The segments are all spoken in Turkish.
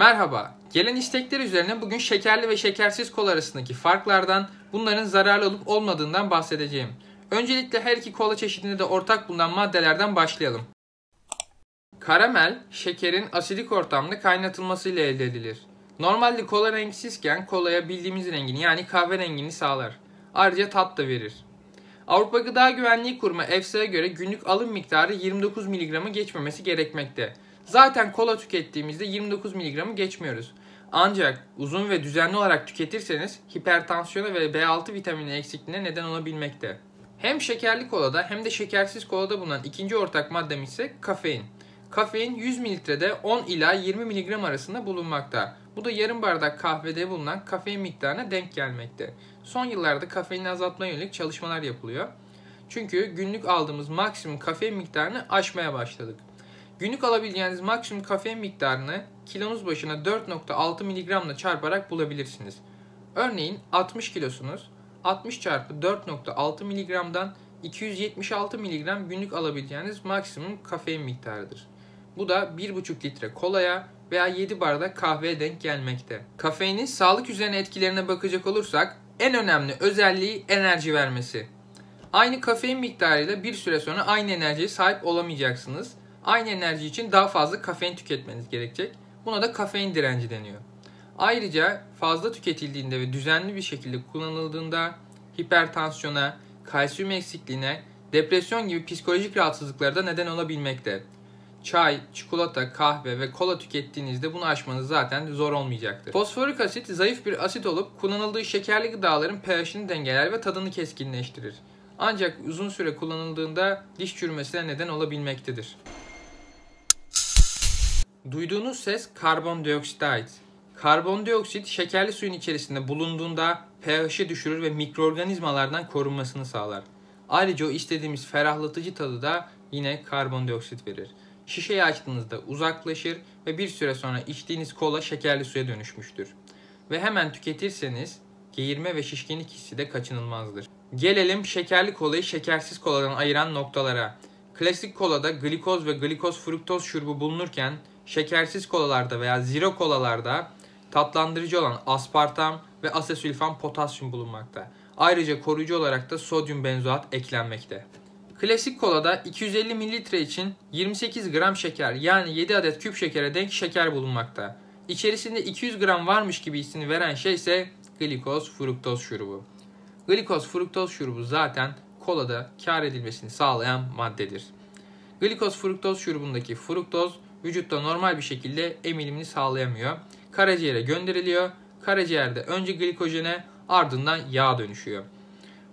Merhaba, gelen istekler üzerine bugün şekerli ve şekersiz kola arasındaki farklardan, bunların zararlı olup olmadığından bahsedeceğim. Öncelikle her iki kola çeşidinde de ortak bulunan maddelerden başlayalım. Karamel, şekerin asidik ortamda kaynatılmasıyla elde edilir. Normalde kola renksizken kolaya bildiğimiz rengini yani kahverengini sağlar. Ayrıca tat da verir. Avrupa Gıda Güvenliği Kurumu EFSA'ya göre günlük alım miktarı 29 mg'ı geçmemesi gerekmekte. Zaten kola tükettiğimizde 29 mg'ı geçmiyoruz. Ancak uzun ve düzenli olarak tüketirseniz hipertansiyona ve B6 vitamini eksikliğine neden olabilmekte. Hem şekerli kolada hem de şekersiz kolada bulunan ikinci ortak maddemiz ise kafein. Kafein 100 ml'de 10 ila 20 mg arasında bulunmakta. Bu da yarım bardak kahvede bulunan kafein miktarına denk gelmekte. Son yıllarda kafeini azaltmaya yönelik çalışmalar yapılıyor. Çünkü günlük aldığımız maksimum kafein miktarını aşmaya başladık. Günlük alabileceğiniz maksimum kafein miktarını kilonuz başına 4.6 mg ile çarparak bulabilirsiniz. Örneğin 60 kilosunuz, 60 çarpı 4.6 mg'dan 276 mg günlük alabileceğiniz maksimum kafein miktarıdır. Bu da 1,5 litre kolaya veya 7 bardak kahveye denk gelmekte. Kafeinin sağlık üzerine etkilerine bakacak olursak en önemli özelliği enerji vermesi. Aynı kafein miktarıyla bir süre sonra aynı enerjiye sahip olamayacaksınız. Aynı enerji için daha fazla kafein tüketmeniz gerekecek. Buna da kafein direnci deniyor. Ayrıca fazla tüketildiğinde ve düzenli bir şekilde kullanıldığında hipertansiyona, kalsiyum eksikliğine, depresyon gibi psikolojik rahatsızlıklara da neden olabilmekte. Çay, çikolata, kahve ve kola tükettiğinizde bunu aşmanız zaten zor olmayacaktır. Fosforik asit zayıf bir asit olup kullanıldığı şekerli gıdaların pH'ini dengeler ve tadını keskinleştirir. Ancak uzun süre kullanıldığında diş çürümesine neden olabilmektedir. Duyduğunuz ses karbondioksit. Karbondioksit şekerli suyun içerisinde bulunduğunda pH'i düşürür ve mikroorganizmalardan korunmasını sağlar. Ayrıca o istediğimiz ferahlatıcı tadı da yine karbondioksit verir. Şişeyi açtığınızda uzaklaşır ve bir süre sonra içtiğiniz kola şekerli suya dönüşmüştür. Ve hemen tüketirseniz geğirme ve şişkinlik hissi de kaçınılmazdır. Gelelim şekerli kolayı şekersiz koladan ayıran noktalara. Klasik kolada glikoz ve glikoz fruktoz şurubu bulunurken şekersiz kolalarda veya zero kolalarda tatlandırıcı olan aspartam ve asesulfam potasyum bulunmakta. Ayrıca koruyucu olarak da sodyum benzoat eklenmekte. Klasik kolada 250 ml için 28 gram şeker yani 7 adet küp şekere denk şeker bulunmakta. İçerisinde 200 gram varmış gibi hissini veren şey ise glikoz fruktoz şurubu. Glikoz fruktoz şurubu zaten kolada kar edilmesini sağlayan maddedir. Glikoz fruktoz şurubundaki fruktoz vücutta normal bir şekilde emilimini sağlayamıyor. Karaciğere gönderiliyor. Karaciğerde önce glikojene ardından yağa dönüşüyor.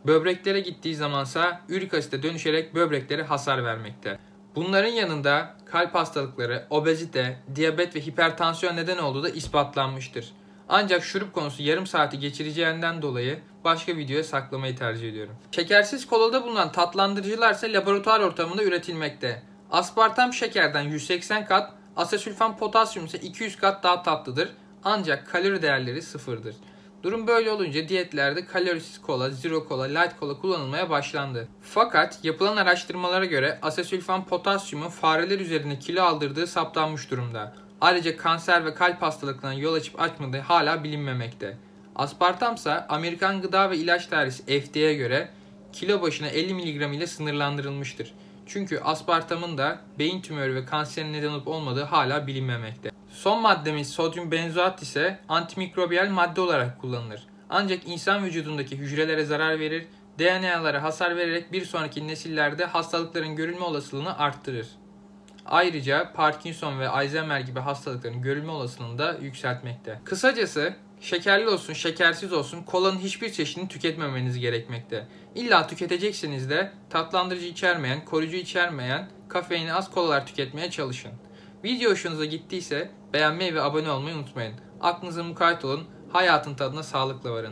Böbreklere gittiği zamansa ürik asite dönüşerek böbreklere hasar vermekte. Bunların yanında kalp hastalıkları, obezite, diyabet ve hipertansiyon neden olduğu da ispatlanmıştır. Ancak şurup konusu yarım saati geçireceğinden dolayı başka videoya saklamayı tercih ediyorum. Şekersiz kolada bulunan tatlandırıcılar ise laboratuvar ortamında üretilmekte. Aspartam şekerden 180 kat, asesulfam potasyum ise 200 kat daha tatlıdır. Ancak kalori değerleri sıfırdır. Durum böyle olunca diyetlerde kalorisiz kola, zero kola, light kola kullanılmaya başlandı. Fakat yapılan araştırmalara göre asesulfam potasyumun fareler üzerinde kilo aldırdığı saptanmış durumda. Ayrıca kanser ve kalp hastalıklarına yol açıp açmadığı hala bilinmemekte. Aspartam ise Amerikan Gıda ve İlaç Dairesi FDA'ya göre kilo başına 50 mg ile sınırlandırılmıştır. Çünkü aspartamın da beyin tümörü ve kanserin neden olup olmadığı hala bilinmemekte. Son maddemiz sodyum benzoat ise antimikrobiyal madde olarak kullanılır. Ancak insan vücudundaki hücrelere zarar verir, DNA'lara hasar vererek bir sonraki nesillerde hastalıkların görülme olasılığını arttırır. Ayrıca Parkinson ve Alzheimer gibi hastalıkların görülme olasılığını da yükseltmekte. Kısacası şekerli olsun, şekersiz olsun kolanın hiçbir çeşidini tüketmemeniz gerekmekte. İlla tüketecekseniz de tatlandırıcı içermeyen, koruyucu içermeyen, kafeini az kolalar tüketmeye çalışın. Video hoşunuza gittiyse beğenmeyi ve abone olmayı unutmayın. Aklınıza mukayyet olun, hayatın tadına sağlıkla varın.